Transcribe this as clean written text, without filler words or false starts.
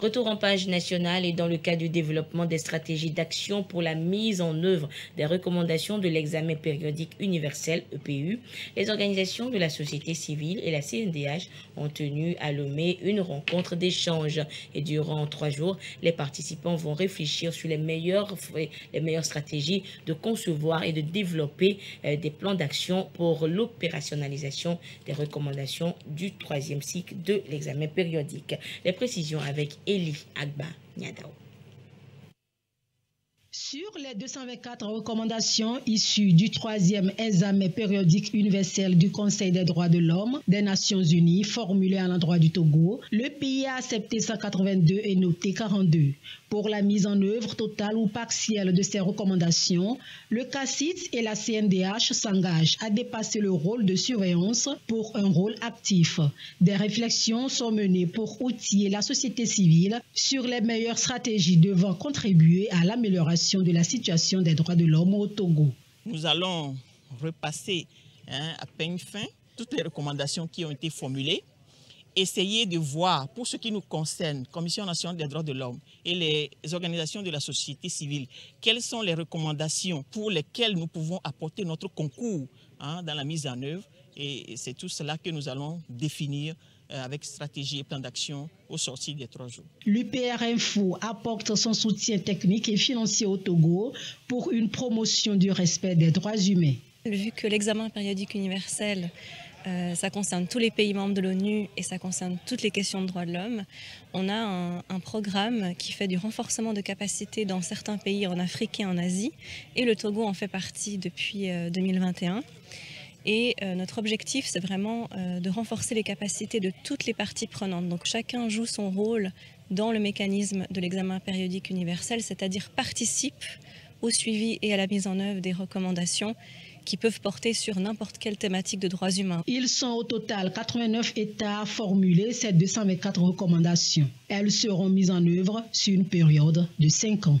Retour en page nationale et dans le cadre du développement des stratégies d'action pour la mise en œuvre des recommandations de l'examen périodique universel EPU, les organisations de la société civile et la CNDH ont tenu à Lomé une rencontre d'échange. Et durant 3 jours, les participants vont réfléchir sur les meilleures stratégies de concevoir et de développer des plans d'action pour l'opérationnalisation des recommandations du 3e cycle de l'examen périodique. Les précisions avec Eli Agba Nyadao. Sur les 224 recommandations issues du 3e examen périodique universel du Conseil des droits de l'homme des Nations Unies formulées à l'endroit du Togo, le pays a accepté 182 et noté 42. Pour la mise en œuvre totale ou partielle de ces recommandations, le CACIT et la CNDH s'engagent à dépasser le rôle de surveillance pour un rôle actif. Des réflexions sont menées pour outiller la société civile sur les meilleures stratégies devant contribuer à l'amélioration de la situation des droits de l'homme au Togo. Nous allons repasser à peine fin toutes les recommandations qui ont été formulées, essayer de voir, pour ce qui nous concerne, Commission nationale des droits de l'homme et les organisations de la société civile, quelles sont les recommandations pour lesquelles nous pouvons apporter notre concours dans la mise en œuvre. Et c'est tout cela que nous allons définir avec stratégie et plan d'action au sortir des 3 jours. L'UPR Info apporte son soutien technique et financier au Togo pour une promotion du respect des droits humains. Vu que l'examen périodique universel, ça concerne tous les pays membres de l'ONU et ça concerne toutes les questions de droits de l'homme, on a un programme qui fait du renforcement de capacités dans certains pays en Afrique et en Asie, et le Togo en fait partie depuis 2021. Et notre objectif, c'est vraiment de renforcer les capacités de toutes les parties prenantes. Donc chacun joue son rôle dans le mécanisme de l'examen périodique universel, c'est-à-dire participe au suivi et à la mise en œuvre des recommandations qui peuvent porter sur n'importe quelle thématique de droits humains. Ils sont au total 89 États formulés ces 224 recommandations. Elles seront mises en œuvre sur une période de 5 ans.